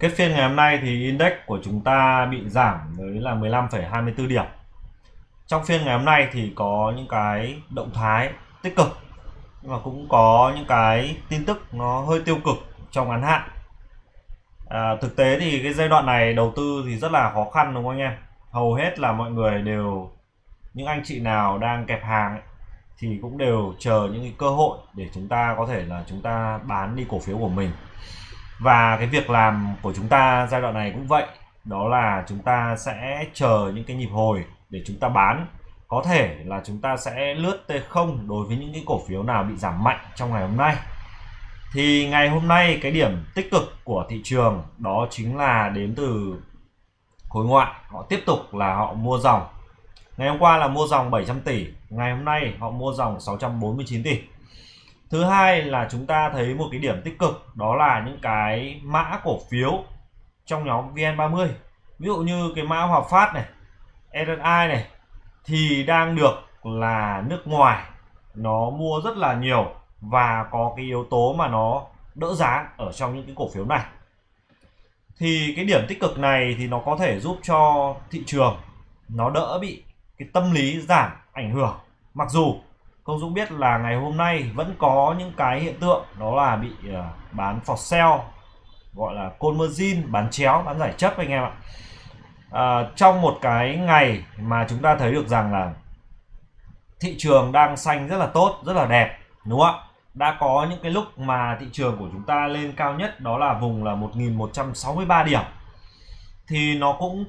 Kết phiên ngày hôm nay thì index của chúng ta bị giảm với là 15,24 điểm. Trong phiên ngày hôm nay thì có những cái động thái tích cực, nhưng mà cũng có những cái tin tức nó hơi tiêu cực trong ngắn hạn. Thực tế thì cái giai đoạn này đầu tư thì rất là khó khăn, đúng không anh em? Hầu hết là mọi người đều, những anh chị nào đang kẹp hàng ấy, thì cũng đều chờ những cái cơ hội để chúng ta có thể là chúng ta bán đi cổ phiếu của mình. Và cái việc làm của chúng ta giai đoạn này cũng vậy, đó là chúng ta sẽ chờ những cái nhịp hồi để chúng ta bán. Có thể là chúng ta sẽ lướt T0 đối với những cái cổ phiếu nào bị giảm mạnh trong ngày hôm nay. Thì ngày hôm nay cái điểm tích cực của thị trường đó chính là đến từ khối ngoại, họ tiếp tục là họ mua dòng. Ngày hôm qua là mua dòng 700 tỷ, ngày hôm nay họ mua dòng 649 tỷ. Thứ hai là chúng ta thấy một cái điểm tích cực, đó là những cái mã cổ phiếu trong nhóm VN30. Ví dụ như cái mã Hòa Phát này, RSI này thì đang được là nước ngoài nó mua rất là nhiều và có cái yếu tố mà nó đỡ giá ở trong những cái cổ phiếu này. Thì cái điểm tích cực này thì nó có thể giúp cho thị trường nó đỡ bị cái tâm lý giảm ảnh hưởng. Mặc dù Công Dũng biết là ngày hôm nay vẫn có những cái hiện tượng đó là bị bán for sale, gọi là conversion, bán chéo, bán giải chấp anh em ạ. Trong một cái ngày mà chúng ta thấy được rằng là thị trường đang xanh rất là tốt, rất là đẹp, đúng không ạ? Đã có những cái lúc mà thị trường của chúng ta lên cao nhất đó là vùng là 1163 điểm. Thì nó cũng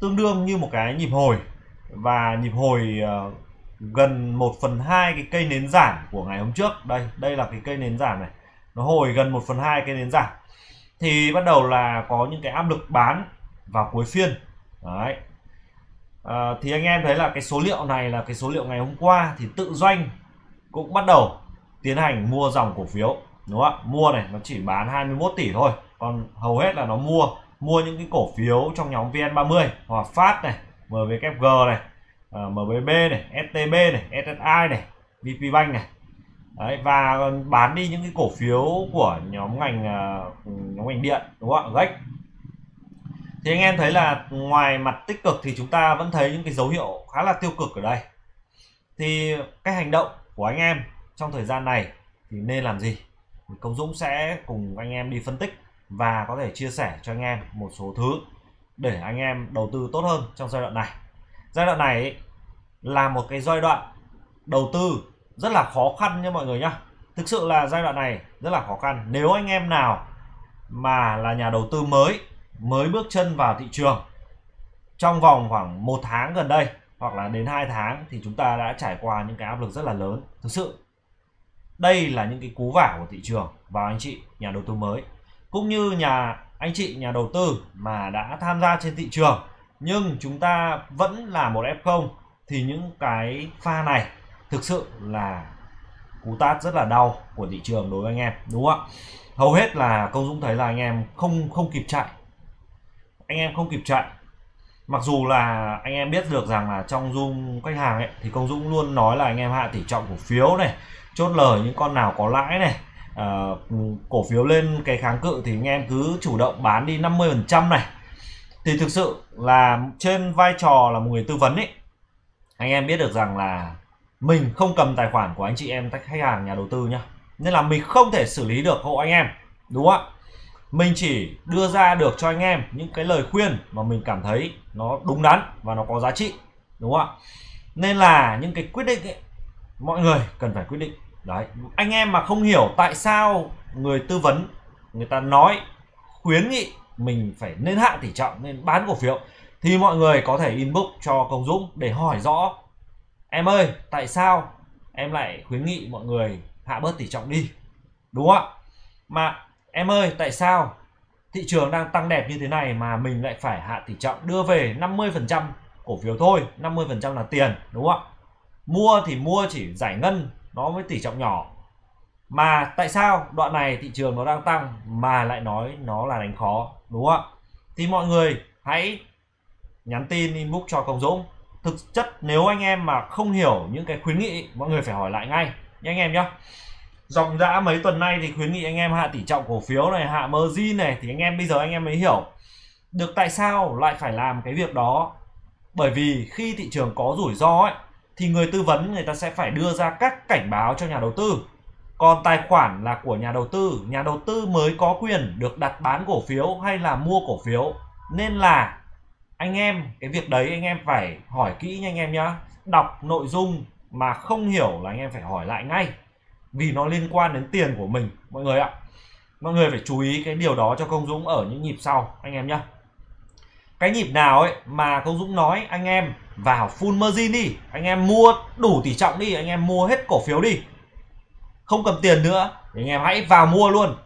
tương đương như một cái nhịp hồi, và nhịp hồi gần 1/2 cái cây nến giảm của ngày hôm trước. Đây là cái cây nến giảm này, nó hồi gần 1/2 cây nến giảm. Thì bắt đầu là có những cái áp lực bán vào cuối phiên. Đấy. Thì anh em thấy là cái số liệu này là cái số liệu ngày hôm qua, thì tự doanh cũng bắt đầu tiến hành mua dòng cổ phiếu, đúng không ạ? Mua này, nó chỉ bán 21 tỷ thôi, còn hầu hết là nó mua những cái cổ phiếu trong nhóm VN30, Hòa Phát này, MWG này, MBB này, STB này, SSI này, VP Bank này. Đấy, và bán đi những cái cổ phiếu của nhóm ngành điện, đúng không ạ? Thì anh em thấy là ngoài mặt tích cực thì chúng ta vẫn thấy những cái dấu hiệu khá là tiêu cực ở đây. Thì cái hành động của anh em trong thời gian này thì nên làm gì? Công Dũng sẽ cùng anh em đi phân tích và có thể chia sẻ cho anh em một số thứ để anh em đầu tư tốt hơn trong giai đoạn này. Giai đoạn này là một cái giai đoạn đầu tư rất là khó khăn nha mọi người nhá. Thực sự là giai đoạn này rất là khó khăn. Nếu anh em nào mà là nhà đầu tư mới bước chân vào thị trường trong vòng khoảng 1 tháng gần đây hoặc là đến 2 tháng thì chúng ta đã trải qua những cái áp lực rất là lớn. Thực sự đây là những cái cú vả của thị trường vào anh chị nhà đầu tư mới, cũng như anh chị nhà đầu tư mà đã tham gia trên thị trường nhưng chúng ta vẫn là một F0 thì những cái pha này thực sự là cú tát rất là đau của thị trường đối với anh em, đúng không ạ? Hầu hết là Công Dũng thấy là anh em không kịp chạy. Anh em không kịp chạy. Mặc dù là anh em biết được rằng là trong Zoom khách hàng ấy thì Công Dũng luôn nói là anh em hạ tỷ trọng cổ phiếu này, chốt lời những con nào có lãi này, cổ phiếu lên cái kháng cự thì anh em cứ chủ động bán đi 50% này. Thì thực sự là trên vai trò là một người tư vấn ấy, anh em biết được rằng là mình không cầm tài khoản của anh chị em khách hàng nhà đầu tư nhá, nên là mình không thể xử lý được hộ anh em, đúng không ạ? Mình chỉ đưa ra được cho anh em những cái lời khuyên mà mình cảm thấy nó đúng đắn và nó có giá trị, đúng không ạ? Nên là những cái quyết định ấy, mọi người cần phải quyết định. Đấy, anh em mà không hiểu tại sao người tư vấn người ta nói khuyến nghị mình phải nên hạ tỷ trọng, nên bán cổ phiếu, thì mọi người có thể inbox cho Công Dũng để hỏi rõ: em ơi, tại sao em lại khuyến nghị mọi người hạ bớt tỷ trọng đi, đúng không ạ? Mà em ơi, tại sao thị trường đang tăng đẹp như thế này mà mình lại phải hạ tỷ trọng, đưa về 50% cổ phiếu thôi, 50% là tiền, đúng không ạ? Mua thì mua chỉ giải ngân, nó với tỷ trọng nhỏ. Mà tại sao đoạn này thị trường nó đang tăng mà lại nói nó là đánh khó, đúng không ạ? Thì mọi người hãy nhắn tin inbox cho Công Dũng. Thực chất nếu anh em mà không hiểu những cái khuyến nghị, mọi người phải hỏi lại ngay nha anh em nhé. dòng dã mấy tuần nay thì khuyến nghị anh em hạ tỷ trọng cổ phiếu này, hạ margin này, thì anh em bây giờ anh em mới hiểu được tại sao lại phải làm cái việc đó. Bởi vì khi thị trường có rủi ro ấy, thì người tư vấn người ta sẽ phải đưa ra các cảnh báo cho nhà đầu tư. Còn tài khoản là của nhà đầu tư mới có quyền được đặt bán cổ phiếu hay là mua cổ phiếu. Nên là anh em, cái việc đấy anh em phải hỏi kỹ nha anh em nhá. Đọc nội dung mà không hiểu là anh em phải hỏi lại ngay. Vì nó liên quan đến tiền của mình mọi người ạ. Mọi người phải chú ý cái điều đó cho Công Dũng ở những nhịp sau anh em nhá. Cái nhịp nào ấy mà Công Dũng nói anh em vào full margin đi, anh em mua đủ tỷ trọng đi, anh em mua hết cổ phiếu đi, không cầm tiền nữa, thì anh em hãy vào mua luôn.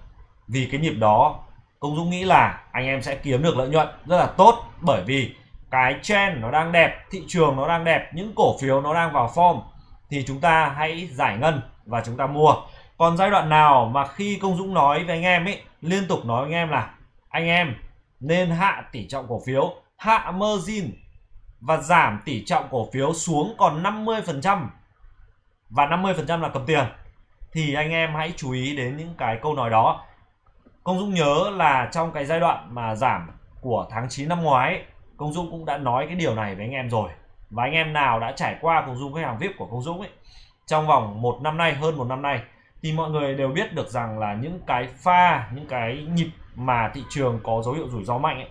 Vì cái nhịp đó Công Dũng nghĩ là anh em sẽ kiếm được lợi nhuận rất là tốt. Bởi vì cái trend nó đang đẹp, thị trường nó đang đẹp, những cổ phiếu nó đang vào form, thì chúng ta hãy giải ngân và chúng ta mua. Còn giai đoạn nào mà khi Công Dũng nói với anh em ấy, liên tục nói với anh em là anh em nên hạ tỷ trọng cổ phiếu, hạ margin và giảm tỷ trọng cổ phiếu xuống còn 50%, và 50% là cầm tiền, thì anh em hãy chú ý đến những cái câu nói đó. Công Dũng nhớ là trong cái giai đoạn mà giảm của tháng 9 năm ngoái ấy, Công Dũng cũng đã nói cái điều này với anh em rồi. Và anh em nào đã trải qua Công Dũng, khách hàng VIP của Công Dũng ấy, trong vòng một năm nay, hơn một năm nay, thì mọi người đều biết được rằng là những cái pha, những cái nhịp mà thị trường có dấu hiệu rủi ro mạnh ấy,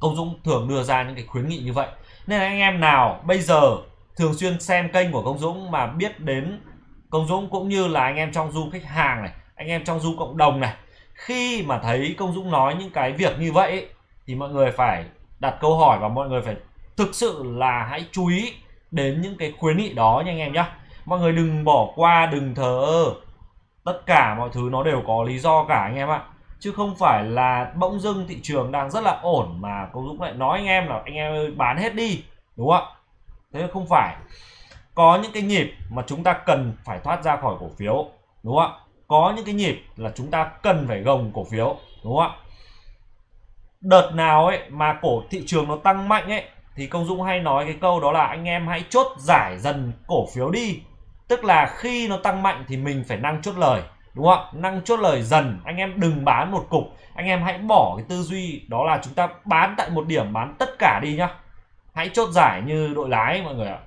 Công Dũng thường đưa ra những cái khuyến nghị như vậy. Nên là anh em nào bây giờ thường xuyên xem kênh của Công Dũng mà biết đến Công Dũng, cũng như là anh em trong du khách hàng này, anh em trong du cộng đồng này, khi mà thấy Công Dũng nói những cái việc như vậy ấy, thì mọi người phải đặt câu hỏi và mọi người phải thực sự là hãy chú ý đến những cái khuyến nghị đó nha anh em nhé. Mọi người đừng bỏ qua, đừng thờ ơ. Tất cả mọi thứ nó đều có lý do cả anh em ạ. Chứ không phải là bỗng dưng thị trường đang rất là ổn mà Công Dũng lại nói anh em là anh em ơi, bán hết đi, đúng không ạ? Thế không phải. Có những cái nhịp mà chúng ta cần phải thoát ra khỏi cổ phiếu, đúng không ạ? Có những cái nhịp là chúng ta cần phải gồng cổ phiếu, đúng không ạ? Đợt nào ấy mà thị trường nó tăng mạnh ấy, thì Công Dũng hay nói cái câu đó là anh em hãy chốt giải dần cổ phiếu đi. Tức là khi nó tăng mạnh thì mình phải năng chốt lời, đúng không ạ? Năng chốt lời dần, anh em đừng bán một cục. Anh em hãy bỏ cái tư duy đó là chúng ta bán tại một điểm, bán tất cả đi nhá. Hãy chốt giải như đội lái mọi người ạ.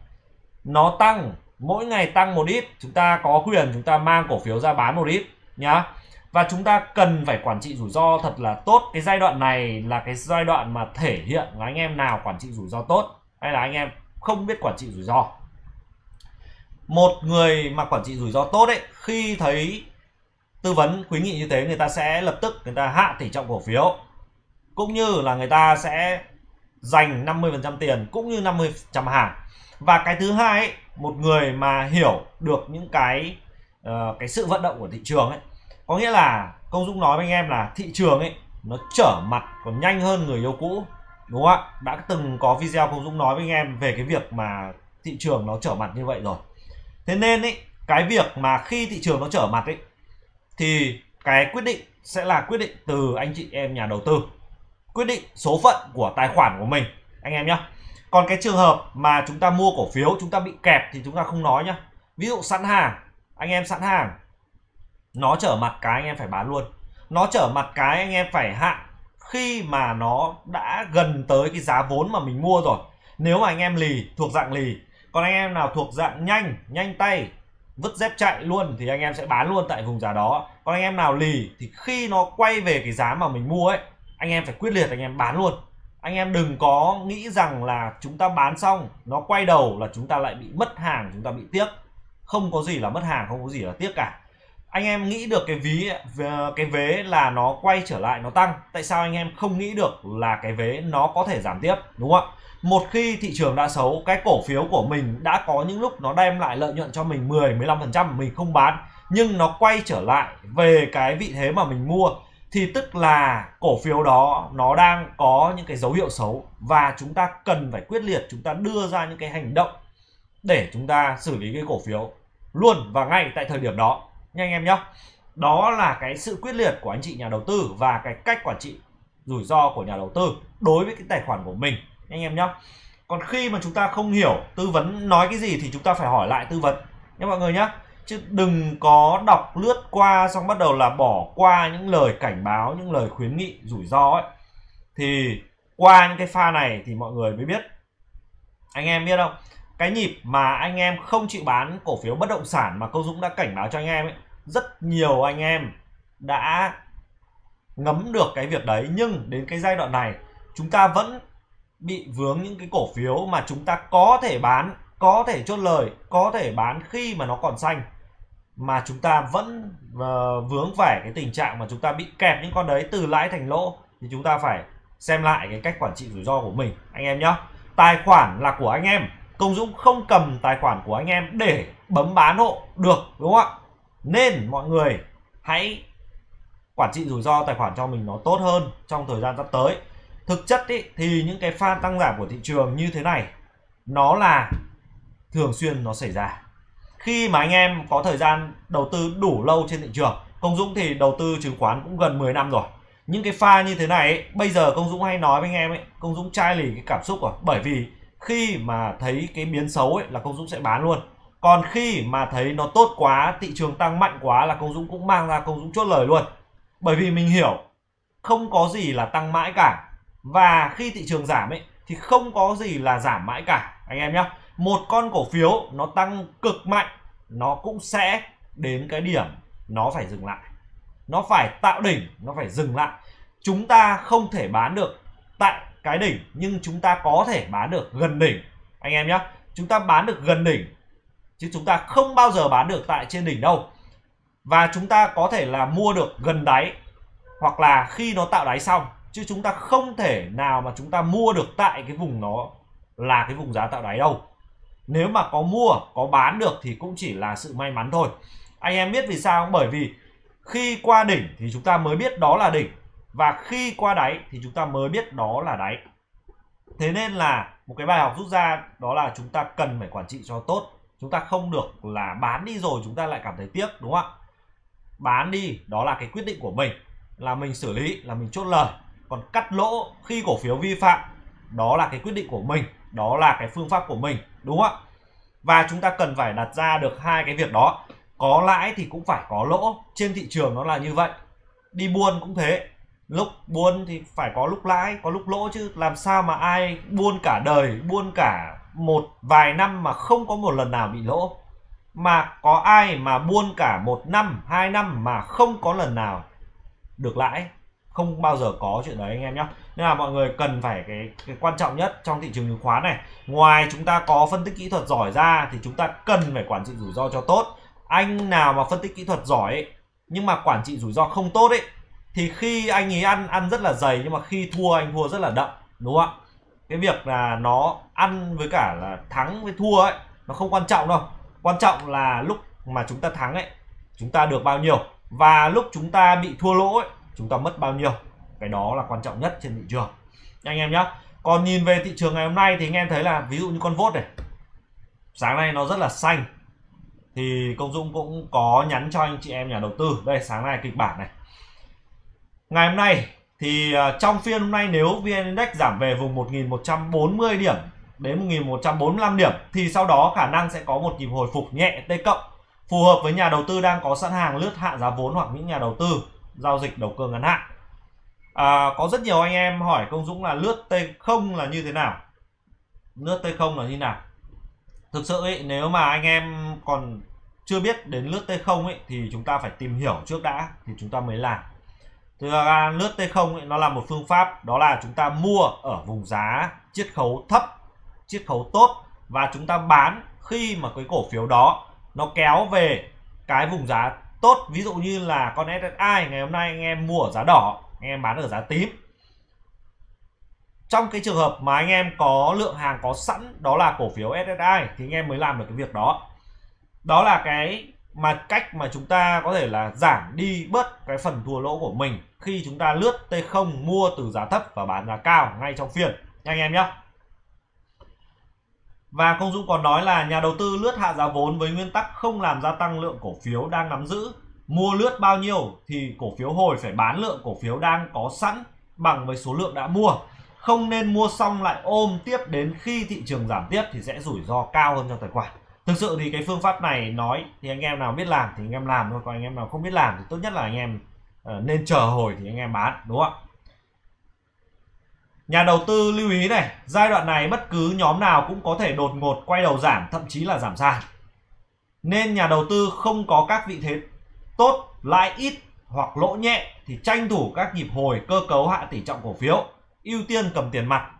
Nó tăng, mỗi ngày tăng một ít, chúng ta có quyền chúng ta mang cổ phiếu ra bán một ít nhá. Và chúng ta cần phải quản trị rủi ro thật là tốt. Cái giai đoạn này là cái giai đoạn mà thể hiện là anh em nào quản trị rủi ro tốt hay là anh em không biết quản trị rủi ro. Một người mà quản trị rủi ro tốt ấy, khi thấy tư vấn khuyến nghị như thế, người ta sẽ lập tức người ta hạ tỷ trọng cổ phiếu, cũng như là người ta sẽ dành 50% tiền cũng như 50% hàng. Và cái thứ hai ấy, một người mà hiểu được những cái sự vận động của thị trường ấy, có nghĩa là Công Dũng nói với anh em là thị trường ấy nó trở mặt còn nhanh hơn người yêu cũ, đúng không ạ? Đã từng có video Công Dũng nói với anh em về cái việc mà thị trường nó trở mặt như vậy rồi. Thế nên ấy, cái việc mà khi thị trường nó trở mặt ấy, thì cái quyết định sẽ là quyết định từ anh chị em nhà đầu tư, quyết định số phận của tài khoản của mình anh em nhé. Còn cái trường hợp mà chúng ta mua cổ phiếu chúng ta bị kẹp thì chúng ta không nói nhá. Ví dụ sẵn hàng, anh em sẵn hàng, nó trở mặt cái anh em phải bán luôn, nó trở mặt cái anh em phải hạ khi mà nó đã gần tới cái giá vốn mà mình mua rồi. Nếu mà anh em lì, thuộc dạng lì. Còn anh em nào thuộc dạng nhanh, nhanh tay, vứt dép chạy luôn thì anh em sẽ bán luôn tại vùng giá đó. Còn anh em nào lì thì khi nó quay về cái giá mà mình mua ấy, anh em phải quyết liệt anh em bán luôn. Anh em đừng có nghĩ rằng là chúng ta bán xong nó quay đầu là chúng ta lại bị mất hàng, chúng ta bị tiếc. Không có gì là mất hàng, không có gì là tiếc cả. Anh em nghĩ được cái vế là nó quay trở lại nó tăng, tại sao anh em không nghĩ được là cái vế nó có thể giảm tiếp, đúng không ạ? Một khi thị trường đã xấu, cái cổ phiếu của mình đã có những lúc nó đem lại lợi nhuận cho mình 10-15%, mình không bán, nhưng nó quay trở lại về cái vị thế mà mình mua, thì tức là cổ phiếu đó nó đang có những cái dấu hiệu xấu, và chúng ta cần phải quyết liệt chúng ta đưa ra những cái hành động để chúng ta xử lý cái cổ phiếu luôn và ngay tại thời điểm đó nha anh em nhé. Đó là cái sự quyết liệt của anh chị nhà đầu tư và cái cách quản trị rủi ro của nhà đầu tư đối với cái tài khoản của mình anh em nhé. Còn khi mà chúng ta không hiểu, tư vấn nói cái gì thì chúng ta phải hỏi lại tư vấn nha mọi người nhé. chứ đừng có đọc lướt qua xong bắt đầu là bỏ qua những lời cảnh báo, những lời khuyến nghị rủi ro ấy. Thì qua những cái pha này thì mọi người mới biết. Anh em biết không, cái nhịp mà anh em không chịu bán cổ phiếu bất động sản mà Công Dũng đã cảnh báo cho anh em ấy, rất nhiều anh em đã ngấm được cái việc đấy, nhưng đến cái giai đoạn này chúng ta vẫn bị vướng những cái cổ phiếu mà chúng ta có thể bán, có thể chốt lời, có thể bán khi mà nó còn xanh, mà chúng ta vẫn vướng phải cái tình trạng mà chúng ta bị kẹp những con đấy từ lãi thành lỗ. Thì chúng ta phải xem lại cái cách quản trị rủi ro của mình anh em nhé. Tài khoản là của anh em, Công Dũng không cầm tài khoản của anh em để bấm bán hộ được, đúng không ạ? Nên mọi người hãy quản trị rủi ro tài khoản cho mình nó tốt hơn trong thời gian sắp tới. Thực chất ý, thì những cái pha tăng giảm của thị trường như thế này nó là thường xuyên nó xảy ra. Khi mà anh em có thời gian đầu tư đủ lâu trên thị trường, Công Dũng thì đầu tư chứng khoán cũng gần 10 năm rồi. Những cái pha như thế này ấy, bây giờ Công Dũng hay nói với anh em ấy, Công Dũng chai lì cái cảm xúc rồi. Bởi vì khi mà thấy cái biến xấu ấy là Công Dũng sẽ bán luôn. Còn khi mà thấy nó tốt quá, thị trường tăng mạnh quá là Công Dũng cũng mang ra, Công Dũng chốt lời luôn. Bởi vì mình hiểu không có gì là tăng mãi cả, và khi thị trường giảm ấy thì không có gì là giảm mãi cả anh em nhé. Một con cổ phiếu nó tăng cực mạnh, nó cũng sẽ đến cái điểm nó phải dừng lại, nó phải tạo đỉnh, nó phải dừng lại. Chúng ta không thể bán được tại cái đỉnh, nhưng chúng ta có thể bán được gần đỉnh anh em nhé. Chúng ta bán được gần đỉnh chứ chúng ta không bao giờ bán được tại trên đỉnh đâu. Và chúng ta có thể là mua được gần đáy hoặc là khi nó tạo đáy xong, chứ chúng ta không thể nào mà chúng ta mua được tại cái vùng nó là cái vùng giá tạo đáy đâu. Nếu mà có mua, có bán được thì cũng chỉ là sự may mắn thôi. Anh em biết vì sao không? Bởi vì khi qua đỉnh thì chúng ta mới biết đó là đỉnh, và khi qua đáy thì chúng ta mới biết đó là đáy. Thế nên là một cái bài học rút ra đó là chúng ta cần phải quản trị cho tốt. Chúng ta không được là bán đi rồi chúng ta lại cảm thấy tiếc, đúng không ạ? Bán đi đó là cái quyết định của mình, là mình xử lý, là mình chốt lời. Còn cắt lỗ khi cổ phiếu vi phạm đó là cái quyết định của mình, đó là cái phương pháp của mình, đúng không ạ? Và chúng ta cần phải đặt ra được hai cái việc đó. Có lãi thì cũng phải có lỗ, trên thị trường nó là như vậy. Đi buôn cũng thế, lúc buôn thì phải có lúc lãi, có lúc lỗ, chứ làm sao mà ai buôn cả đời, buôn cả một vài năm mà không có một lần nào bị lỗ. Mà có ai mà buôn cả một năm, 2 năm mà không có lần nào được lãi, không bao giờ có chuyện đấy anh em nhé. Nên là mọi người cần phải cái quan trọng nhất trong thị trường chứng khoán này, ngoài chúng ta có phân tích kỹ thuật giỏi ra thì chúng ta cần phải quản trị rủi ro cho tốt. Anh nào mà phân tích kỹ thuật giỏi ấy, nhưng mà quản trị rủi ro không tốt ấy, thì khi anh ấy ăn rất là dày, nhưng mà khi thua anh thua rất là đậm, đúng không ạ? Cái việc là nó ăn với cả là thắng với thua ấy nó không quan trọng đâu. Quan trọng là lúc mà chúng ta thắng ấy chúng ta được bao nhiêu, và lúc chúng ta bị thua lỗ ấy chúng ta mất bao nhiêu. Cái đó là quan trọng nhất trên thị trường anh em nhé. Còn nhìn về thị trường ngày hôm nay thì anh em thấy là ví dụ như con VOT này, sáng nay nó rất là xanh, thì Công Dũng cũng có nhắn cho anh chị em nhà đầu tư đây, sáng nay kịch bản này. Ngày hôm nay thì trong phiên hôm nay nếu VN-Index giảm về vùng 1140 điểm đến 1145 điểm thì sau đó khả năng sẽ có một nhịp hồi phục nhẹ T cộng, phù hợp với nhà đầu tư đang có sẵn hàng lướt hạ giá vốn hoặc những nhà đầu tư giao dịch đầu cơ ngắn hạn. Có rất nhiều anh em hỏi Công Dũng là lướt T0 là như thế nào, lướt T0 là như nào. Thực sự ấy, nếu mà anh em còn chưa biết đến lướt T0 ấy, thì chúng ta phải tìm hiểu trước đã thì chúng ta mới làm. Thực ra lướt T0 ấy, nó là một phương pháp, đó là chúng ta mua ở vùng giá chiết khấu thấp, chiết khấu tốt, và chúng ta bán khi mà cái cổ phiếu đó nó kéo về cái vùng giá tốt. Ví dụ như là con SSI ngày hôm nay anh em mua ở giá đỏ, anh em bán ở giá tím. Trong cái trường hợp mà anh em có lượng hàng có sẵn đó là cổ phiếu SSI thì anh em mới làm được cái việc đó. Đó là cái mà cách mà chúng ta có thể là giảm đi bớt cái phần thua lỗ của mình khi chúng ta lướt T0, mua từ giá thấp và bán giá cao ngay trong phiên nha anh em nhé. Và Công Dũng còn nói là nhà đầu tư lướt hạ giá vốn với nguyên tắc không làm gia tăng lượng cổ phiếu đang nắm giữ. Mua lướt bao nhiêu thì cổ phiếu hồi phải bán lượng cổ phiếu đang có sẵn bằng với số lượng đã mua. Không nên mua xong lại ôm tiếp đến khi thị trường giảm tiếp thì sẽ rủi ro cao hơn cho tài khoản. Thực sự thì cái phương pháp này nói thì anh em nào biết làm thì anh em làm thôi, còn anh em nào không biết làm thì tốt nhất là anh em nên chờ hồi thì anh em bán, đúng không ạ? Nhà đầu tư lưu ý này, giai đoạn này bất cứ nhóm nào cũng có thể đột ngột quay đầu giảm, thậm chí là giảm sàn. Nên nhà đầu tư không có các vị thế tốt, lãi ít hoặc lỗ nhẹ thì tranh thủ các nhịp hồi cơ cấu hạ tỷ trọng cổ phiếu, ưu tiên cầm tiền mặt.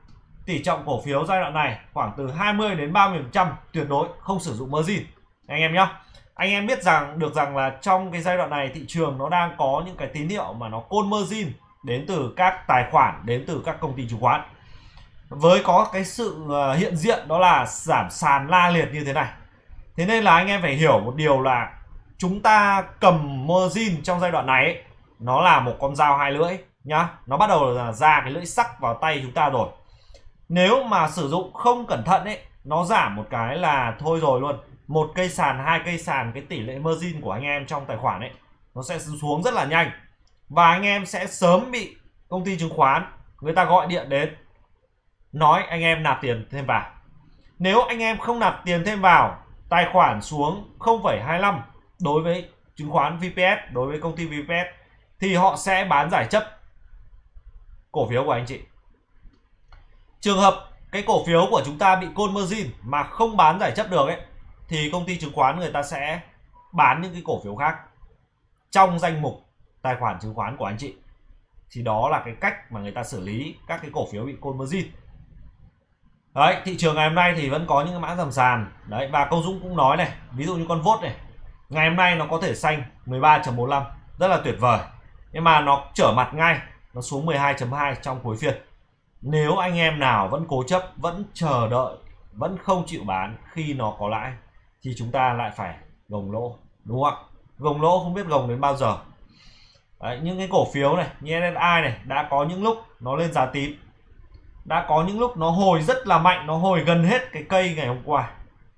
Tỷ trọng cổ phiếu giai đoạn này khoảng từ 20 đến 30%, tuyệt đối không sử dụng margin anh em nhé. Anh em biết rằng là trong cái giai đoạn này thị trường nó đang có những cái tín hiệu mà nó côn margin đến từ các tài khoản, đến từ các công ty chứng khoán, với có cái sự hiện diện đó là giảm sàn la liệt như thế này. Thế nên là anh em phải hiểu một điều là chúng ta cầm margin trong giai đoạn này ấy, nó là một con dao hai lưỡi nhá, nó bắt đầu là ra cái lưỡi sắc vào tay chúng ta rồi. Nếu mà sử dụng không cẩn thận ấy, nó giảm một cái là thôi rồi luôn, một cây sàn, hai cây sàn, cái tỷ lệ margin của anh em trong tài khoản ấy nó sẽ xuống rất là nhanh, và anh em sẽ sớm bị công ty chứng khoán người ta gọi điện đến nói anh em nạp tiền thêm vào. Nếu anh em không nạp tiền thêm vào, tài khoản xuống 0,25 đối với chứng khoán VPS, đối với công ty VPS, thì họ sẽ bán giải chấp cổ phiếu của anh chị. Trường hợp cái cổ phiếu của chúng ta bị côn margin mà không bán giải chấp được ấy, thì công ty chứng khoán người ta sẽ bán những cái cổ phiếu khác trong danh mục tài khoản chứng khoán của anh chị. Thì đó là cái cách mà người ta xử lý các cái cổ phiếu bị côn margin. Đấy, thị trường ngày hôm nay thì vẫn có những cái mã giảm sàn. Đấy, và Công Dũng cũng nói này, ví dụ như con VOT này, ngày hôm nay nó có thể xanh 13.45, rất là tuyệt vời. Nhưng mà nó trở mặt ngay, nó xuống 12.2 trong cuối phiên. Nếu anh em nào vẫn cố chấp, vẫn chờ đợi, vẫn không chịu bán khi nó có lãi, thì chúng ta lại phải gồng lỗ, đúng không ạ? Gồng lỗ không biết gồng đến bao giờ. Đấy, những cái cổ phiếu này như MSCI này, đã có những lúc nó lên giá tím, đã có những lúc nó hồi rất là mạnh, nó hồi gần hết cái cây ngày hôm qua,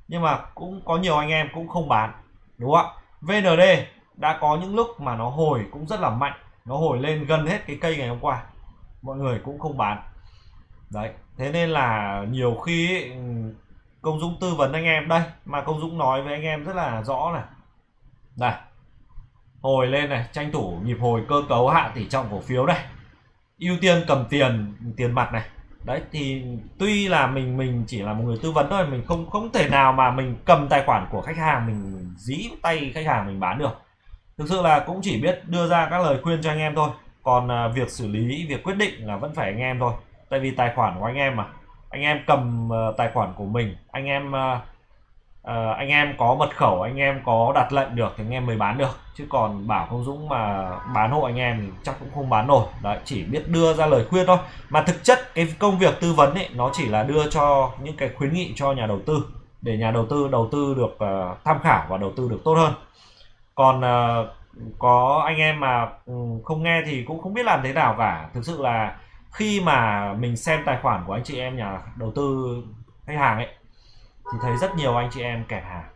nhưng mà cũng có nhiều anh em cũng không bán, đúng không ạ? VND đã có những lúc mà nó hồi cũng rất là mạnh, nó hồi lên gần hết cái cây ngày hôm qua, mọi người cũng không bán. Đấy, thế nên là nhiều khi ấy, Công Dũng tư vấn anh em đây mà Công Dũng nói với anh em rất là rõ này. Đây, hồi lên này, tranh thủ nhịp hồi cơ cấu hạ tỷ trọng cổ phiếu này, ưu tiên cầm tiền mặt này. Đấy, thì tuy là mình chỉ là một người tư vấn thôi, mình không thể nào mà mình cầm tài khoản của khách hàng, mình dí tay khách hàng mình bán được. Thực sự là cũng chỉ biết đưa ra các lời khuyên cho anh em thôi, còn việc xử lý, việc quyết định là vẫn phải anh em thôi. Tại vì tài khoản của anh em mà, anh em cầm tài khoản của mình, anh em có mật khẩu, anh em có đặt lệnh được thì anh em mới bán được, chứ còn bảo Công Dũng mà bán hộ anh em thì chắc cũng không bán nổi. Đấy, chỉ biết đưa ra lời khuyên thôi, mà thực chất cái công việc tư vấn ấy nó chỉ là đưa cho những cái khuyến nghị cho nhà đầu tư, để nhà đầu tư được tham khảo và đầu tư được tốt hơn. Còn có anh em mà không nghe thì cũng không biết làm thế nào cả. Thực sự là khi mà mình xem tài khoản của anh chị em nhà đầu tư khách hàng ấy, thì thấy rất nhiều anh chị em kẹp hàng,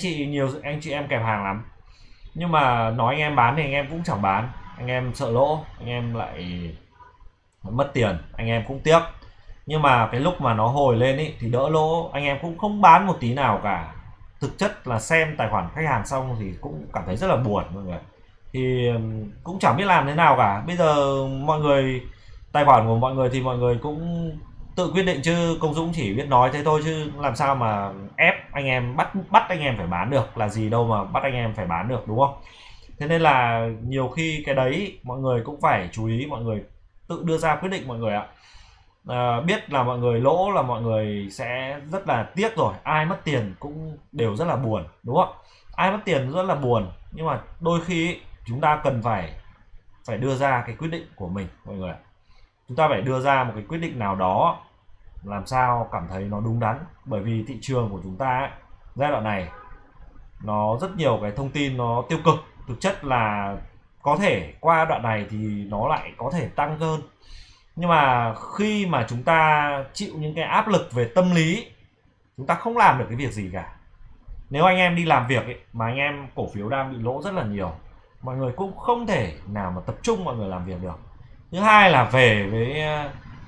nhiều anh chị em kẹp hàng lắm, nhưng mà nói anh em bán thì anh em cũng chẳng bán, anh em sợ lỗ, anh em lại mất tiền, anh em cũng tiếc. Nhưng mà cái lúc mà nó hồi lên ấy thì đỡ lỗ, anh em cũng không bán một tí nào cả. Thực chất là xem tài khoản khách hàng xong thì cũng cảm thấy rất là buồn mọi người, thì cũng chẳng biết làm thế nào cả. Bây giờ mọi người, tài khoản của mọi người thì mọi người cũng tự quyết định, chứ Công Dũng chỉ biết nói thế thôi, chứ làm sao mà ép anh em, bắt anh em phải bán được, là gì đâu mà bắt anh em phải bán được, đúng không? Thế nên là nhiều khi cái đấy mọi người cũng phải chú ý, mọi người tự đưa ra quyết định mọi người ạ. Biết là mọi người lỗ là mọi người sẽ rất là tiếc rồi, ai mất tiền cũng đều rất là buồn, đúng không? Ai mất tiền rất là buồn, nhưng mà đôi khi chúng ta cần phải đưa ra cái quyết định của mình mọi người ạ. Chúng ta phải đưa ra một cái quyết định nào đó làm sao cảm thấy nó đúng đắn, bởi vì thị trường của chúng ta ấy, giai đoạn này nó rất nhiều cái thông tin nó tiêu cực. Thực chất là có thể qua đoạn này thì nó lại có thể tăng hơn, nhưng mà khi mà chúng ta chịu những cái áp lực về tâm lý, chúng ta không làm được cái việc gì cả. Nếu anh em đi làm việc ấy, mà anh em cổ phiếu đang bị lỗ rất là nhiều, mọi người cũng không thể nào mà tập trung mọi người làm việc được. Thứ hai là về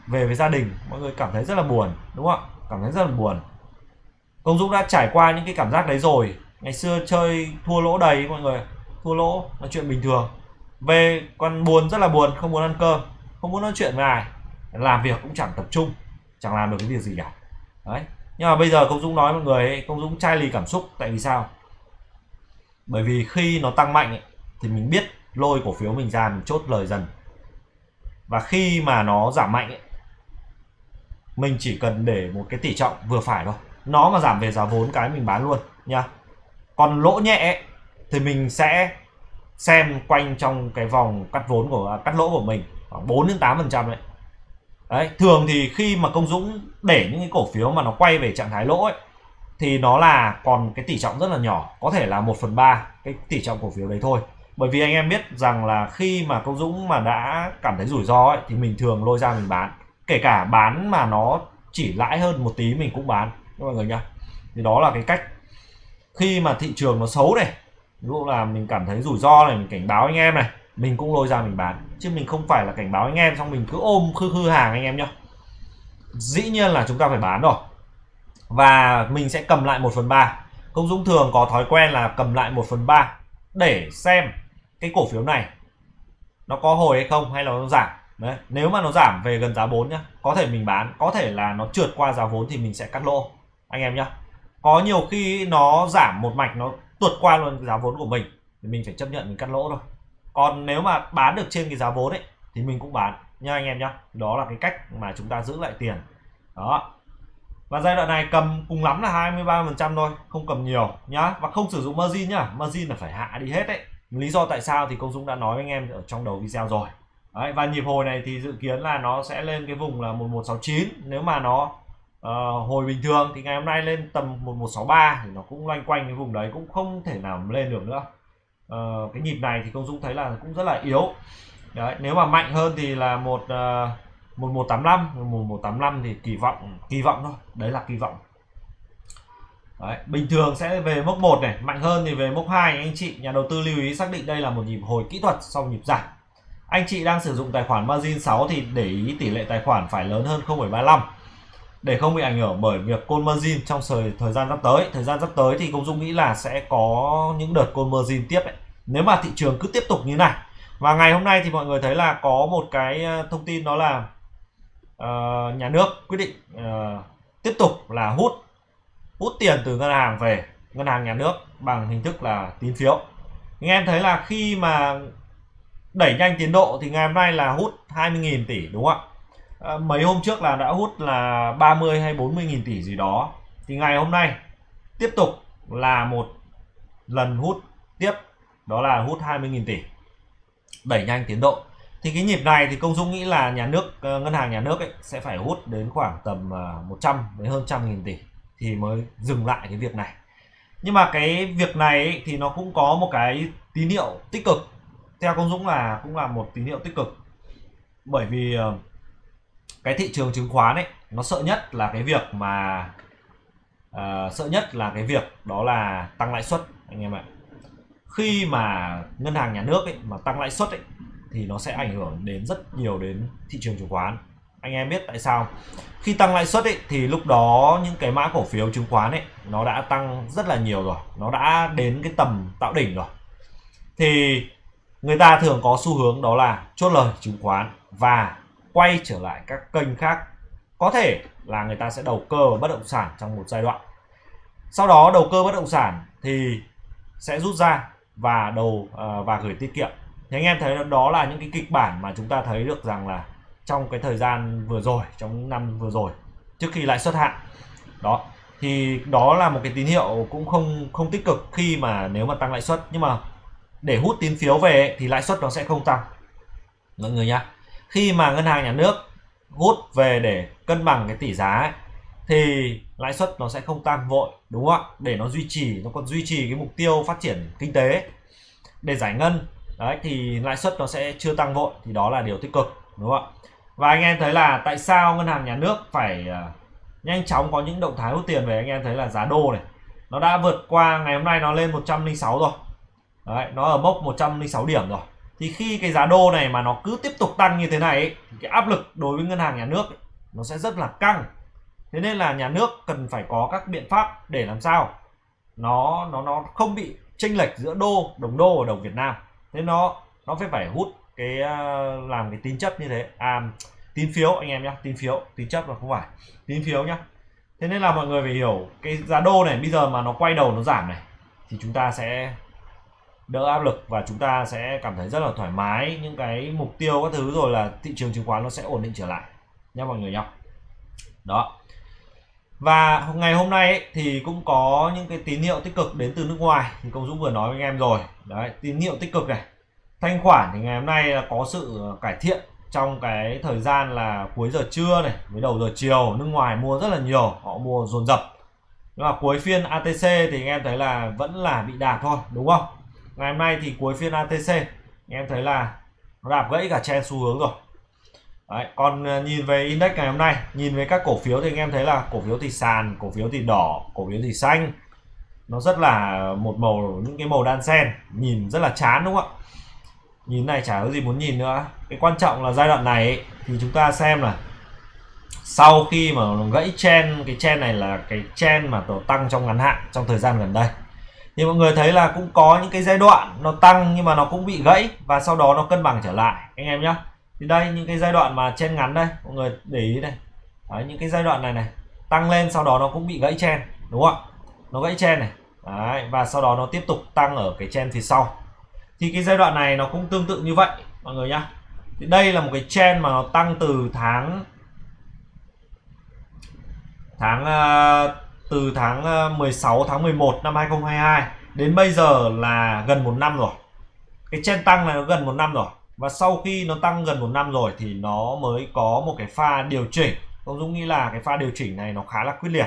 với gia đình, mọi người cảm thấy rất là buồn, đúng không ạ? Cảm thấy rất là buồn. Công Dũng đã trải qua những cái cảm giác đấy rồi. Ngày xưa chơi thua lỗ đầy mọi người, thua lỗ là chuyện bình thường. Về còn buồn, rất là buồn, không muốn ăn cơm, không muốn nói chuyện với ai, làm việc cũng chẳng tập trung, chẳng làm được cái việc gì cả. Đấy. Nhưng mà bây giờ Công Dũng nói mọi người ấy, Công Dũng chai lì cảm xúc. Tại vì sao? Bởi vì khi nó tăng mạnh ấy, thì mình biết lôi cổ phiếu mình ra, mình chốt lời dần. Và khi mà nó giảm mạnh ấy, mình chỉ cần để một cái tỷ trọng vừa phải thôi. Nó mà giảm về giá vốn cái mình bán luôn nha. Còn lỗ nhẹ ấy, thì mình sẽ xem quanh trong cái vòng cắt vốn của cắt lỗ của mình khoảng 4 đến 8% đấy. Đấy, thường thì khi mà Công Dũng để những cái cổ phiếu mà nó quay về trạng thái lỗ ấy, thì nó là còn cái tỷ trọng rất là nhỏ, có thể là 1/3 cái tỷ trọng cổ phiếu đấy thôi. Bởi vì anh em biết rằng là khi mà Công Dũng mà đã cảm thấy rủi ro ấy, thì mình thường lôi ra mình bán, kể cả bán mà nó chỉ lãi hơn một tí mình cũng bán các mọi người nhá. Thì đó là cái cách khi mà thị trường nó xấu này, ví dụ là mình cảm thấy rủi ro này, mình cảnh báo anh em này, mình cũng lôi ra mình bán. Chứ mình không phải là cảnh báo anh em xong mình cứ ôm khư hàng anh em nhá. Dĩ nhiên là chúng ta phải bán rồi, và mình sẽ cầm lại 1/3. Công Dũng thường có thói quen là cầm lại 1/3 để xem cái cổ phiếu này nó có hồi hay không, hay là nó giảm. Đấy, nếu mà nó giảm về gần giá vốn nhá, có thể mình bán, có thể là nó trượt qua giá vốn thì mình sẽ cắt lỗ anh em nhá. Có nhiều khi nó giảm một mạch, nó tuột qua luôn giá vốn của mình thì mình phải chấp nhận mình cắt lỗ thôi. Còn nếu mà bán được trên cái giá vốn ấy thì mình cũng bán nha anh em nhá. Đó là cái cách mà chúng ta giữ lại tiền đó. Và giai đoạn này cầm cùng lắm là 23% thôi, không cầm nhiều nhá, và không sử dụng margin nhá. Margin là phải hạ đi hết đấy. Lý do tại sao thì Công Dũng đã nói với anh em ở trong đầu video rồi. Đấy, và nhịp hồi này thì dự kiến là nó sẽ lên cái vùng là 1169. Nếu mà nó hồi bình thường thì ngày hôm nay lên tầm 1163 thì nó cũng loanh quanh cái vùng đấy, cũng không thể nào lên được nữa. Cái nhịp này thì Công Dũng thấy là cũng rất là yếu. Đấy, nếu mà mạnh hơn thì là 1185 thì kỳ vọng thôi, đấy là kỳ vọng. Đấy, bình thường sẽ về mốc 1 này, mạnh hơn thì về mốc 2. Anh chị nhà đầu tư lưu ý xác định đây là một nhịp hồi kỹ thuật sau nhịp giảm. Anh chị đang sử dụng tài khoản margin 6 thì để ý tỷ lệ tài khoản phải lớn hơn 0,35 để không bị ảnh hưởng bởi việc call margin trong thời gian sắp tới. Thời gian sắp tới thì Công Dung nghĩ là sẽ có những đợt call margin tiếp ấy, nếu mà thị trường cứ tiếp tục như này. Và ngày hôm nay thì mọi người thấy là có một cái thông tin, đó là nhà nước quyết định tiếp tục là hút tiền từ ngân hàng về ngân hàng nhà nước bằng hình thức là tín phiếu. Anh em thấy là khi mà đẩy nhanh tiến độ thì ngày hôm nay là hút 20.000 tỷ đúng không ạ? Mấy hôm trước là đã hút là 30 hay 40.000 tỷ gì đó. Thì ngày hôm nay tiếp tục là một lần hút tiếp, đó là hút 20.000 tỷ. Đẩy nhanh tiến độ. Thì cái nhịp này thì Công Dung nghĩ là nhà nước, ngân hàng nhà nước ấy, sẽ phải hút đến khoảng tầm 100 đến hơn 100.000 tỷ thì mới dừng lại cái việc này. Nhưng mà cái việc này ấy, thì nó cũng có một cái tín hiệu tích cực. Theo Công Dũng là cũng là một tín hiệu tích cực, bởi vì cái thị trường chứng khoán ấy nó sợ nhất là cái việc mà đó là tăng lãi suất anh em ạ. Khi mà ngân hàng nhà nước ấy mà tăng lãi suất ấy thì nó sẽ ảnh hưởng đến rất nhiều đến thị trường chứng khoán. Anh em biết tại sao? Khi tăng lãi suất ấy thì lúc đó những cái mã cổ phiếu chứng khoán ấy nó đã tăng rất là nhiều rồi, nó đã đến cái tầm tạo đỉnh rồi, thì người ta thường có xu hướng đó là chốt lời chứng khoán và quay trở lại các kênh khác. Có thể là người ta sẽ đầu cơ vào bất động sản trong một giai đoạn, sau đó đầu cơ bất động sản thì sẽ rút ra và gửi tiết kiệm. Thì anh em thấy đó là những cái kịch bản mà chúng ta thấy được rằng là trong cái thời gian vừa rồi, trong những năm vừa rồi trước khi lãi suất hạ đó, thì đó là một cái tín hiệu cũng không tích cực khi mà nếu mà tăng lãi suất. Nhưng mà để hút tín phiếu về ấy, thì lãi suất nó sẽ không tăng mọi người nhá. Khi mà ngân hàng nhà nước hút về để cân bằng cái tỷ giá ấy, thì lãi suất nó sẽ không tăng vội đúng không ạ, để nó duy trì, nó còn duy trì cái mục tiêu phát triển kinh tế ấy, để giải ngân. Đấy, thì lãi suất nó sẽ chưa tăng vội, thì đó là điều tích cực đúng không ạ. Và anh em thấy là tại sao ngân hàng nhà nước phải nhanh chóng có những động thái hút tiền về. Anh em thấy là giá đô này nó đã vượt qua, ngày hôm nay nó lên 106 rồi. Đấy, nó ở mốc 106 điểm rồi. Thì khi cái giá đô này mà nó cứ tiếp tục tăng như thế này ấy, thì cái áp lực đối với ngân hàng nhà nước ấy, nó sẽ rất là căng. Thế nên là nhà nước cần phải có các biện pháp để làm sao nó không bị chênh lệch giữa đồng đô và đồng Việt Nam. Thế nó phải hút cái làm cái tín chấp như thế, tín phiếu anh em nhé, tín phiếu, tín chấp là không phải tín phiếu nhá. Thế nên là mọi người phải hiểu cái giá đô này bây giờ mà nó quay đầu nó giảm này thì chúng ta sẽ đỡ áp lực và chúng ta sẽ cảm thấy rất là thoải mái những cái mục tiêu các thứ, rồi là thị trường chứng khoán nó sẽ ổn định trở lại nhá mọi người nhá. Đó. Và ngày hôm nay ấy, thì cũng có những cái tín hiệu tích cực đến từ nước ngoài thì Công Dũng vừa nói với anh em rồi. Đấy, tín hiệu tích cực này. Thanh khoản thì ngày hôm nay là có sự cải thiện trong cái thời gian là cuối giờ trưa này với đầu giờ chiều, nước ngoài mua rất là nhiều, họ mua dồn dập. Nhưng mà cuối phiên ATC thì anh em thấy là vẫn là bị đạp thôi, đúng không? Ngày hôm nay thì cuối phiên ATC anh em thấy là nó đạp gãy cả trend xu hướng rồi. Đấy, còn nhìn về index ngày hôm nay, nhìn về các cổ phiếu thì anh em thấy là cổ phiếu thì sàn, cổ phiếu thì đỏ, cổ phiếu thì xanh, nó rất là một màu, những cái màu đan xen, nhìn rất là chán đúng không ạ? Nhìn này chả có gì muốn nhìn nữa. Cái quan trọng là giai đoạn này ấy, thì chúng ta xem là sau khi mà nó gãy trend, cái trend này là cái trend mà tổ tăng trong ngắn hạn trong thời gian gần đây, thì mọi người thấy là cũng có những cái giai đoạn nó tăng nhưng mà nó cũng bị gãy và sau đó nó cân bằng trở lại anh em nhé. Thì đây những cái giai đoạn mà trend ngắn đây, mọi người để ý này. Đấy, những cái giai đoạn này này tăng lên sau đó nó cũng bị gãy trend đúng không ạ, nó gãy trend này. Đấy, và sau đó nó tiếp tục tăng ở cái trend phía sau, thì cái giai đoạn này nó cũng tương tự như vậy mọi người nhá. Thì đây là một cái trend mà nó tăng từ tháng 16 tháng 11 năm 2022 đến bây giờ là gần một năm rồi. Cái trend tăng này nó gần một năm rồi, và sau khi nó tăng gần một năm rồi thì nó mới có một cái pha điều chỉnh. Công Dũng nghĩ là cái pha điều chỉnh này nó khá là quyết liệt.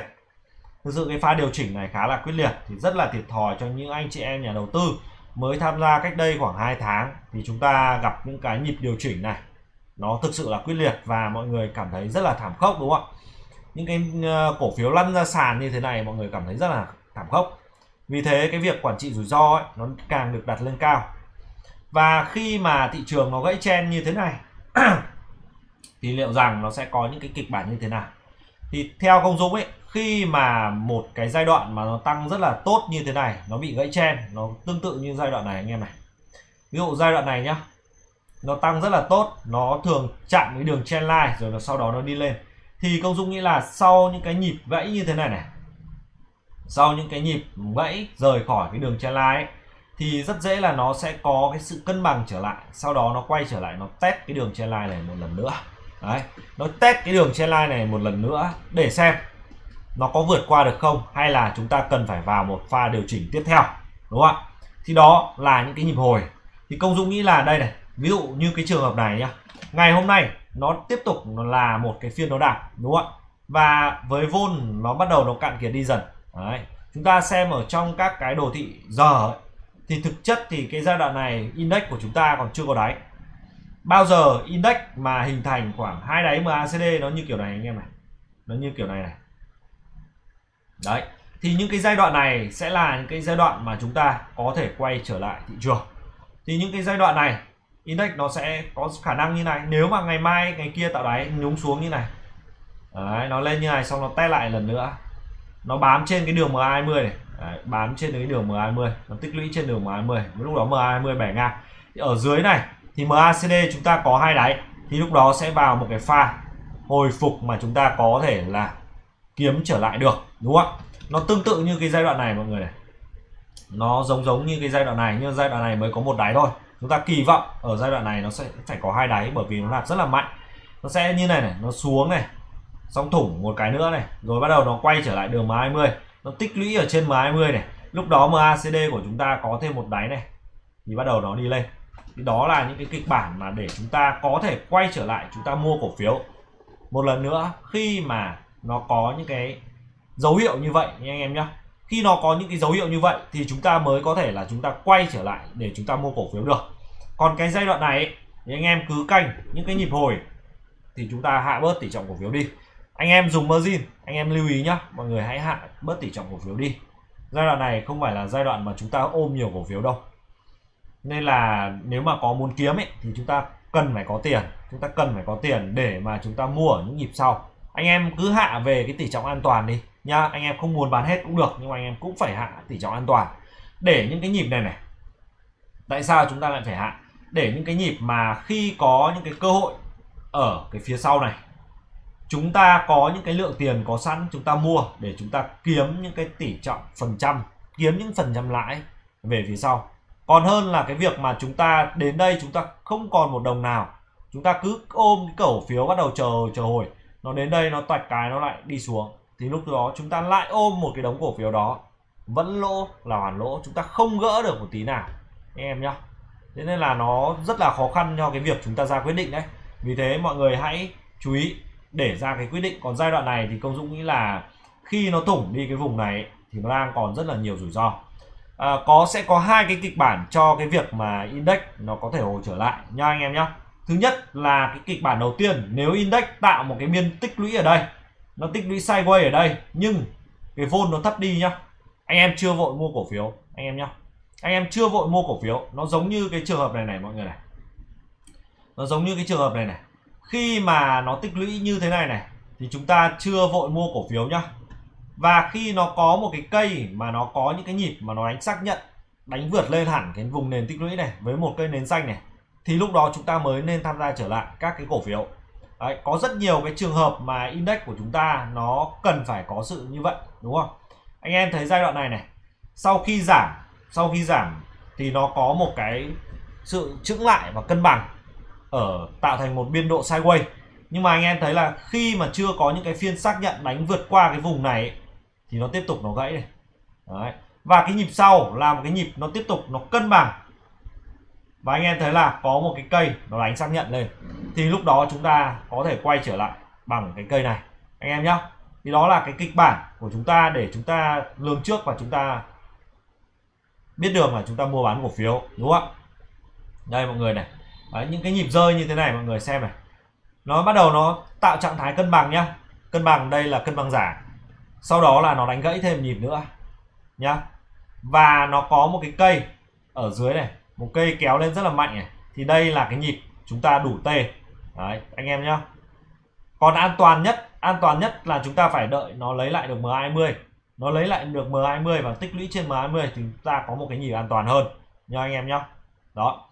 Thực sự cái pha điều chỉnh này khá là quyết liệt thì rất là thiệt thòi cho những anh chị em nhà đầu tư mới tham gia cách đây khoảng 2 tháng thì chúng ta gặp những cái nhịp điều chỉnh này nó thực sự là quyết liệt và mọi người cảm thấy rất là thảm khốc đúng không ạ? Những cái cổ phiếu lăn ra sàn như thế này mọi người cảm thấy rất là thảm khốc. Vì thế cái việc quản trị rủi ro ấy, nó càng được đặt lên cao. Và khi mà thị trường nó gãy trend như thế này thì liệu rằng nó sẽ có những cái kịch bản như thế nào? Thì theo Công Dũng ấy, khi mà một cái giai đoạn mà nó tăng rất là tốt như thế này nó bị gãy trend, nó tương tự như giai đoạn này anh em này. Ví dụ giai đoạn này nhá, nó tăng rất là tốt, nó thường chạm cái đường trend line rồi nó sau đó nó đi lên, thì Công Dung nghĩ là sau những cái nhịp gãy như thế này này, sau những cái nhịp gãy rời khỏi cái đường trend line ấy, thì rất dễ là nó sẽ có cái sự cân bằng trở lại, sau đó nó quay trở lại nó test cái đường trend line này một lần nữa. Đấy, nó test cái đường trend line này một lần nữa để xem nó có vượt qua được không, hay là chúng ta cần phải vào một pha điều chỉnh tiếp theo đúng không ạ? Thì đó là những cái nhịp hồi. Thì Công Dũng nghĩ là đây này, ví dụ như cái trường hợp này nhá, ngày hôm nay nó tiếp tục là một cái phiên nó đạp đúng không ạ, và với vôn nó bắt đầu nó cạn kiệt đi dần. Đấy, chúng ta xem ở trong các cái đồ thị giờ ấy, thì thực chất thì cái giai đoạn này index của chúng ta còn chưa có đáy. Bao giờ index mà hình thành khoảng hai đáy MACD nó như kiểu này anh em này, nó như kiểu này này. Đấy, thì những cái giai đoạn này sẽ là những cái giai đoạn mà chúng ta có thể quay trở lại thị trường. Thì những cái giai đoạn này index nó sẽ có khả năng như này, nếu mà ngày mai ngày kia tạo đáy nhúng xuống như này. Đấy, nó lên như này xong nó test lại lần nữa, nó bám trên cái đường MA20 này. Đấy, bám trên cái đường MA20, nó tích lũy trên đường MA20, lúc đó MA20 bẻ ngang. Thì ở dưới này thì MACD chúng ta có hai đáy, thì lúc đó sẽ vào một cái pha hồi phục mà chúng ta có thể là kiếm trở lại được đúng không ạ? Nó tương tự như cái giai đoạn này mọi người này, nó giống như cái giai đoạn này, nhưng giai đoạn này mới có một đáy thôi. Chúng ta kỳ vọng ở giai đoạn này nó sẽ phải có hai đáy, bởi vì nó đạt rất là mạnh, nó sẽ như này này, nó xuống này, xong thủng một cái nữa này, rồi bắt đầu nó quay trở lại đường MA20, nó tích lũy ở trên MA20 này, lúc đó MACD của chúng ta có thêm một đáy này thì bắt đầu nó đi lên. Thì đó là những cái kịch bản mà để chúng ta có thể quay trở lại, chúng ta mua cổ phiếu một lần nữa khi mà nó có những cái dấu hiệu như vậy nha anh em nhé. Khi nó có những cái dấu hiệu như vậy thì chúng ta mới có thể là chúng ta quay trở lại để chúng ta mua cổ phiếu được. Còn cái giai đoạn này ấy, thì anh em cứ canh những cái nhịp hồi thì chúng ta hạ bớt tỷ trọng cổ phiếu đi. Anh em dùng margin, anh em lưu ý nhá, mọi người hãy hạ bớt tỷ trọng cổ phiếu đi. Giai đoạn này không phải là giai đoạn mà chúng ta ôm nhiều cổ phiếu đâu. Nên là nếu mà có muốn kiếm ấy, thì chúng ta cần phải có tiền để mà chúng ta mua ở những nhịp sau. anh em cứ hạ về cái tỷ trọng an toàn đi nha. Anh em không muốn bán hết cũng được, nhưng mà anh em cũng phải hạ tỷ trọng an toàn để những cái nhịp này này. Tại sao chúng ta lại phải hạ? Để những cái nhịp mà khi có những cái cơ hội ở cái phía sau này, chúng ta có những cái lượng tiền có sẵn, chúng ta mua để chúng ta kiếm những cái tỷ trọng phần trăm, kiếm những phần trăm lãi về phía sau. Còn hơn là cái việc mà chúng ta đến đây chúng ta không còn một đồng nào, chúng ta cứ ôm cái cổ phiếu bắt đầu chờ hồi, nó đến đây nó toạch cái nó lại đi xuống, thì lúc đó chúng ta lại ôm một cái đống cổ phiếu đó, vẫn lỗ là hoàn lỗ, chúng ta không gỡ được một tí nào anh em nhá. Thế nên là nó rất là khó khăn cho cái việc chúng ta ra quyết định đấy. Vì thế mọi người hãy chú ý để ra cái quyết định. Còn giai đoạn này thì Công Dũng nghĩ là khi nó thủng đi cái vùng này thì nó đang còn rất là nhiều rủi ro. Sẽ có hai cái kịch bản cho cái việc mà index nó có thể hồi trở lại nha anh em nhá. Thứ nhất là cái kịch bản đầu tiên, nếu index tạo một cái biên tích lũy ở đây, nó tích lũy sideways ở đây nhưng cái vol nó thấp đi nhá. Anh em chưa vội mua cổ phiếu anh em nhá. Anh em chưa vội mua cổ phiếu, nó giống như cái trường hợp này này mọi người này. Nó giống như cái trường hợp này này. Khi mà nó tích lũy như thế này này thì chúng ta chưa vội mua cổ phiếu nhá. Và khi nó có một cái cây mà nó có những cái nhịp mà nó đánh xác nhận, đánh vượt lên hẳn cái vùng nền tích lũy này với một cây nến xanh này, thì lúc đó chúng ta mới nên tham gia trở lại các cái cổ phiếu. Đấy, có rất nhiều cái trường hợp mà index của chúng ta nó cần phải có sự như vậy, đúng không? Anh em thấy giai đoạn này này, sau khi giảm thì nó có một cái sự chững lại và cân bằng ở tạo thành một biên độ sideways. Nhưng mà anh em thấy là khi mà chưa có những cái phiên xác nhận đánh vượt qua cái vùng này thì nó tiếp tục nó gãy này. Đấy. Và cái nhịp sau là một cái nhịp nó tiếp tục nó cân bằng, và anh em thấy là có một cái cây nó đánh xác nhận lên, thì lúc đó chúng ta có thể quay trở lại bằng cái cây này anh em nhá. Thì đó là cái kịch bản của chúng ta để chúng ta lường trước và chúng ta biết đường là chúng ta mua bán cổ phiếu, đúng không ạ? Đây mọi người này. Đấy, những cái nhịp rơi như thế này mọi người xem này, nó bắt đầu nó tạo trạng thái cân bằng nhá. Cân bằng đây là cân bằng giả, sau đó là nó đánh gãy thêm nhịp nữa nhá. Và nó có một cái cây ở dưới này, một cây kéo lên rất là mạnh này, thì đây là cái nhịp chúng ta đủ T. Đấy, anh em nhá. Còn an toàn nhất là chúng ta phải đợi nó lấy lại được M20. Nó lấy lại được M20 và tích lũy trên M20 thì chúng ta có một cái nhịp an toàn hơn nha anh em nhá. Đó.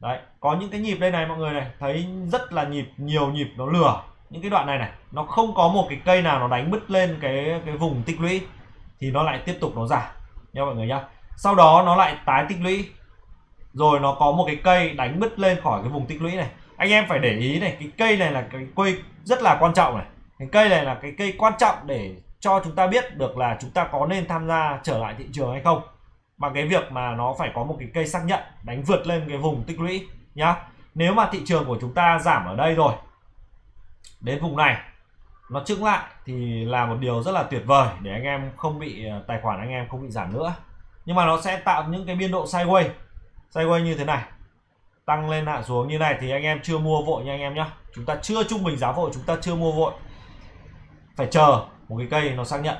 Đấy, có những cái nhịp đây này mọi người này, thấy rất là nhiều nhịp nó lừa. Những cái đoạn này này, nó không có một cái cây nào nó đánh bứt lên cái vùng tích lũy thì nó lại tiếp tục nó giảm nha mọi người nhá. Sau đó nó lại tái tích lũy. Rồi nó có một cái cây đánh bứt lên khỏi cái vùng tích lũy này. Anh em phải để ý này, cái cây này là cái cây rất là quan trọng này. Cái cây này là cái cây quan trọng để cho chúng ta biết được là chúng ta có nên tham gia trở lại thị trường hay không, bằng cái việc mà nó phải có một cái cây xác nhận đánh vượt lên cái vùng tích lũy nhá. Nếu mà thị trường của chúng ta giảm ở đây rồi đến vùng này nó chững lại thì là một điều rất là tuyệt vời để anh em không bị, tài khoản anh em không bị giảm nữa. Nhưng mà nó sẽ tạo những cái biên độ sideways như thế này, tăng lên hạ xuống như này, thì anh em chưa mua vội nha anh em nhá. Chúng ta chưa trung bình giá vội, chúng ta chưa mua vội, phải chờ một cái cây nó xác nhận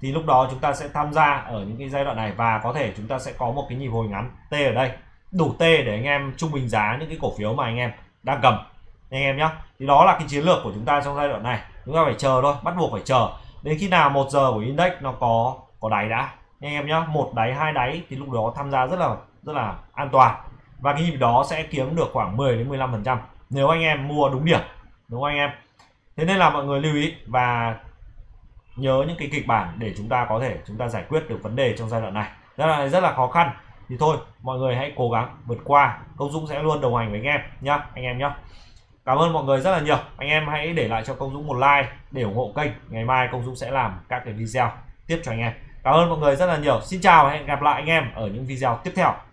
thì lúc đó chúng ta sẽ tham gia ở những cái giai đoạn này, và có thể chúng ta sẽ có một cái nhịp hồi ngắn T ở đây, đủ T để anh em trung bình giá những cái cổ phiếu mà anh em đang cầm anh em nhé. Thì đó là cái chiến lược của chúng ta trong giai đoạn này, chúng ta phải chờ thôi, bắt buộc phải chờ đến khi nào 1 giờ của index nó có đáy đã anh em nhé. 1 đáy 2 đáy thì lúc đó tham gia rất là an toàn, và cái nhịp đó sẽ kiếm được khoảng 10 đến 15% nếu anh em mua đúng điểm, đúng không anh em? Thế nên là mọi người lưu ý và nhớ những cái kịch bản để chúng ta có thể chúng ta giải quyết được vấn đề trong giai đoạn này. Giai đoạn này rất là khó khăn thì thôi mọi người hãy cố gắng vượt qua, Công Dũng sẽ luôn đồng hành với anh em nhá anh em nhá. Cảm ơn mọi người rất là nhiều. Anh em hãy để lại cho Công Dũng một like để ủng hộ kênh, ngày mai Công Dũng sẽ làm các cái video tiếp cho anh em. Cảm ơn mọi người rất là nhiều. Xin chào và hẹn gặp lại anh em ở những video tiếp theo.